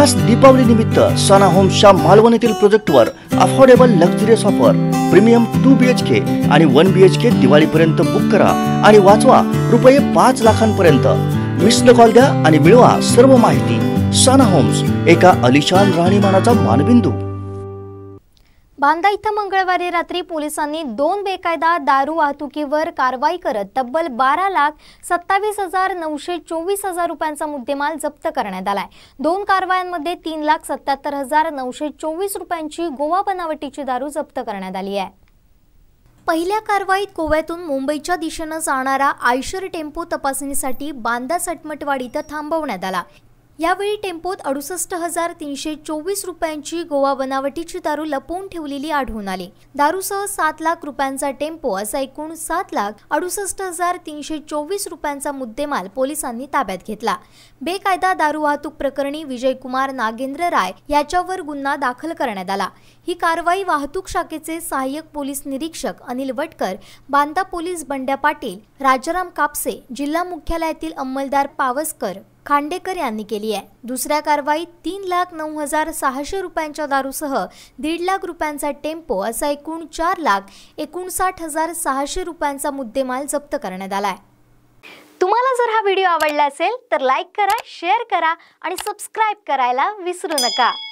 खास दीपावली निमित्त साना होम्सच्या मालवणीतील प्रोजेक्टवर affordable luxurious offer premium 2 BHK आणि 1 BHK दिवाळीपर्यंत बुक करा आणि वाचवा रुपये 5 लाखांपर्यंत मिस्ड कॉल द्या आणि मिळवा सर्व माहिती साना होम्स एका अलिशान राहणीमानाचा मानबिंदू। बांदा इथं मंगळवारी रात्री पोलिसांनी 2 बेकायदा दारू वाहतुकीवर कारवाई करत तब्बल 12,27,924 रुपयांचा मुद्देमाल जप्त करण्यात आलाय। 2 कारवायांमध्ये 3,77,924 रुपयांची गोवा बनावटीची दारू जप्त करण्यात आली आहे। पहिल्या कारवाईत गोव्यातून मुंबईच्या दिशेने जाणारा आयशर टेम्पो तपासणीसाठी बांदा सटमटवाडी इथं थांबवण्यात आला। यावेळी टेम्पोत 68,324 रुपयांची गोवा बनावटीची दारू लपवून ठेवलेली आढळून आली। दारूसह 7 लाख रुपयांचा टेम्पो असा एकूण 7,68,324 रुपयांचा मुद्देमाल पोलिसांनी ताब्यात घेतला। बेकायदा दारू वाहतूक प्रकरणी विजयकुमार नागेंद्र राय याच्यावर गुन्हा दाखल करण्यात आला। ही कारवाई वाहतूक शाखेचे सहाय्यक पोलीस निरीक्षक अनिल वटकर, बांदा पोलीस बंड्या पाटील, राजाराम कापसे, जिल्हा मुख्यालयातील अंमलदार पावसकर, खांडेकर यांनी केली आहे। दुसऱ्या कारवाईत 3,09,600 रुपयांच्या दारूसह 1.5 लाख रुपयांचा टेम्पो असा एकूण 4,59,600 रुपयांचा मुद्देमाल जप्त करण्यात आलाय। तुम्हाला जर हा व्हिडिओ आवडला असेल तर लाईक करा, शेअर करा आणि सबस्क्राइब करायला विसरू नका।